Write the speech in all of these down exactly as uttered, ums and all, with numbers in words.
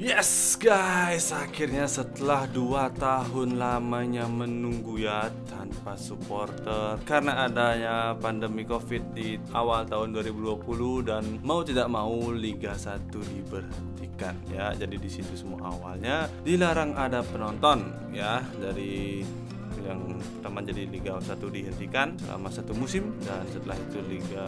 Yes guys, akhirnya setelah dua tahun lamanya menunggu ya tanpa supporter karena adanya pandemi covid di awal tahun dua ribu dua puluh, dan mau tidak mau Liga satu diberhentikan ya. Jadi di situ semua awalnya dilarang ada penonton ya, dari yang pertama jadi Liga satu dihentikan selama satu musim, dan setelah itu Liga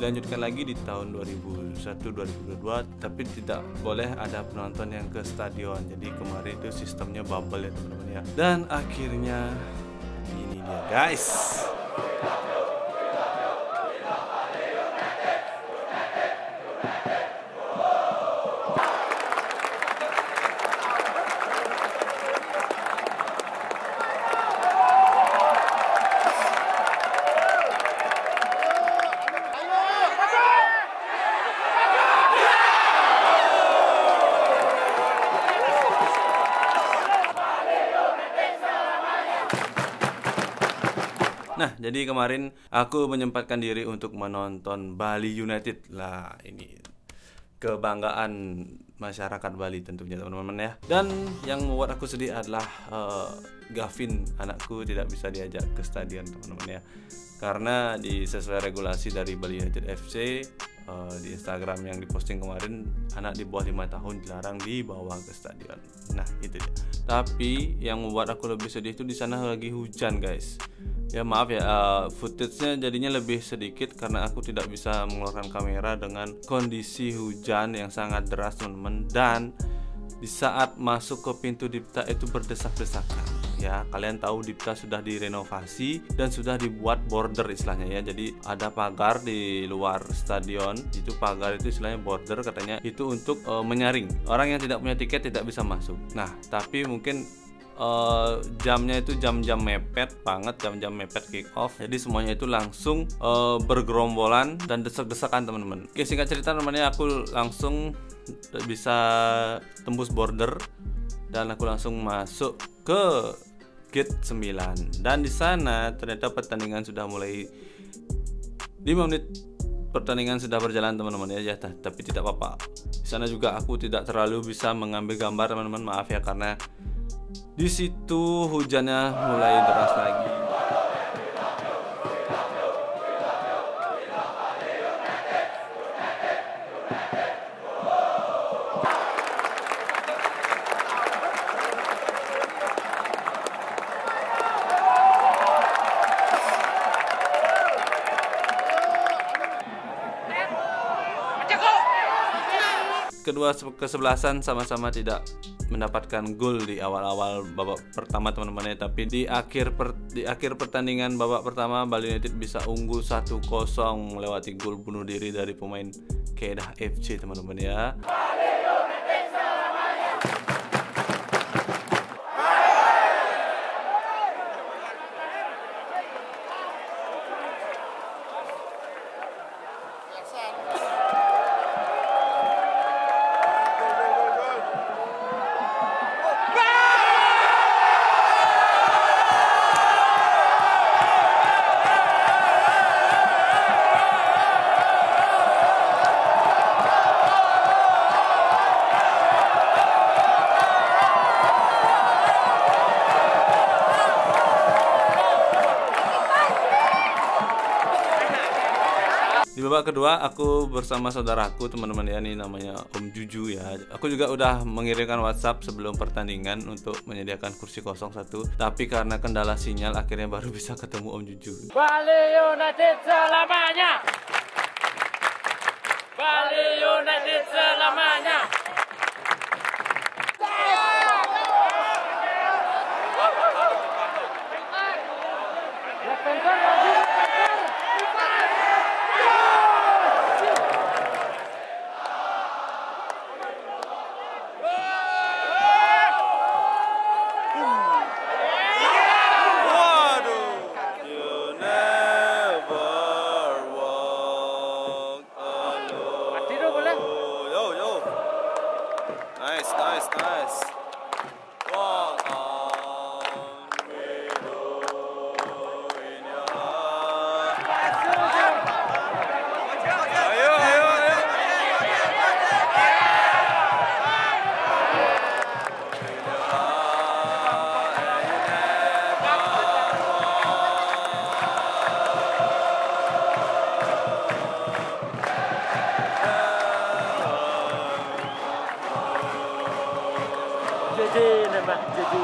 dilanjutkan lagi di tahun dua ribu satu dua ribu dua, tapi tidak boleh ada penonton yang ke stadion. Jadi kemarin itu sistemnya bubble ya teman-teman ya, dan akhirnya ini dia guys. Nah, jadi kemarin aku menyempatkan diri untuk menonton Bali United lah, ini kebanggaan masyarakat Bali tentunya teman-teman ya. Dan yang membuat aku sedih adalah uh, Gavin anakku tidak bisa diajak ke stadion teman-teman ya, karena di sesuai regulasi dari Bali United A F C uh, di Instagram yang diposting kemarin, anak di bawah lima tahun dilarang dibawa ke stadion. Nah itu dia. Tapi yang membuat aku lebih sedih itu di sana lagi hujan guys. Ya maaf ya, uh, footage-nya jadinya lebih sedikit karena aku tidak bisa mengeluarkan kamera dengan kondisi hujan yang sangat deras teman-teman. Dan di saat masuk ke pintu Dipta itu berdesak-desakan ya, kalian tahu Dipta sudah direnovasi dan sudah dibuat border istilahnya ya. Jadi ada pagar di luar stadion, itu pagar itu istilahnya border katanya, itu untuk uh, menyaring orang yang tidak punya tiket tidak bisa masuk. Nah tapi mungkin Uh, jamnya itu jam-jam mepet banget, jam-jam mepet kick off, jadi semuanya itu langsung uh, bergerombolan dan desek-desekan teman-teman. Oke, singkat cerita teman-teman, aku langsung bisa tembus border dan aku langsung masuk ke gate sembilan, dan di sana ternyata pertandingan sudah mulai. Lima menit pertandingan sudah berjalan teman-teman ya, tapi tidak apa-apa. Di sana juga aku tidak terlalu bisa mengambil gambar teman-teman, maaf ya, karena di situ hujannya mulai deras lagi. Kedua kesebelasan sama-sama tidak mendapatkan gol di awal-awal babak pertama teman-teman ya, tapi di akhir per, di akhir pertandingan babak pertama Bali United bisa unggul satu kosong melewati gol bunuh diri dari pemain Kedah F C teman-teman ya. Di babak kedua aku bersama saudaraku teman-teman ya, ini namanya Om Juju ya. Aku juga udah mengirimkan WhatsApp sebelum pertandingan untuk menyediakan kursi kosong satu, tapi karena kendala sinyal akhirnya baru bisa ketemu Om Juju. Bali United selamanya. Bali United selamanya. Nice, nice, nice. Wow. Ayo, ayo, ayo. Jadi nembak jadi.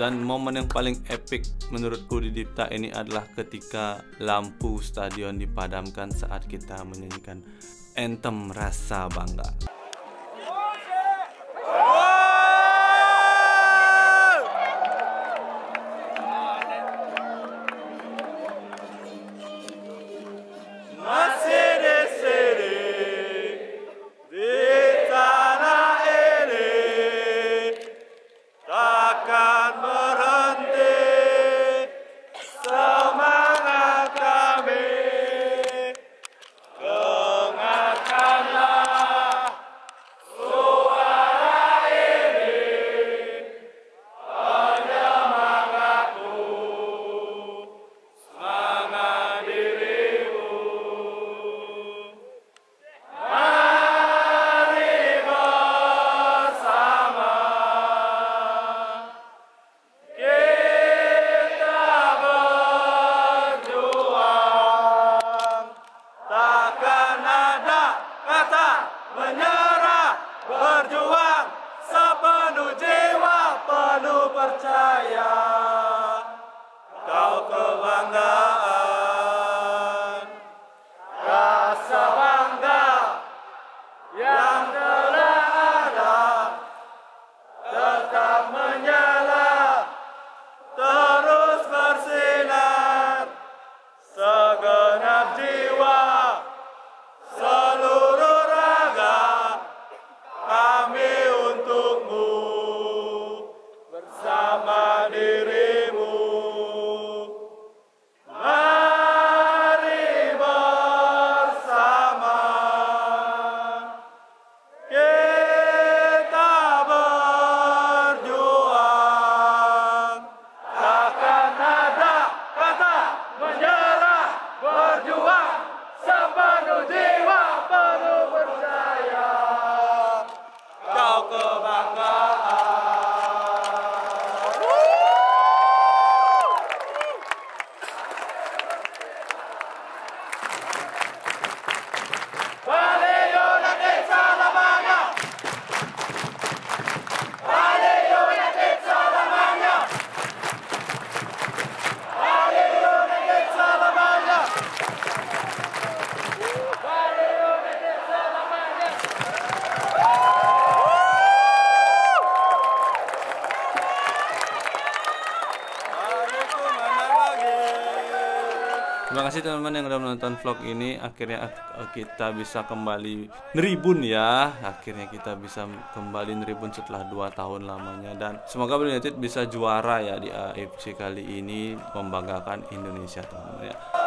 Dan momen yang paling epic menurutku di Dipta ini adalah ketika lampu stadion dipadamkan saat kita menyanyikan anthem Rasa Bangga. Terima kasih teman-teman yang udah menonton vlog ini. Akhirnya kita bisa kembali neribun ya. Akhirnya kita bisa kembali neribun setelah dua tahun lamanya. Dan semoga Bali United bisa juara ya di A F C kali ini, membanggakan Indonesia teman-teman ya.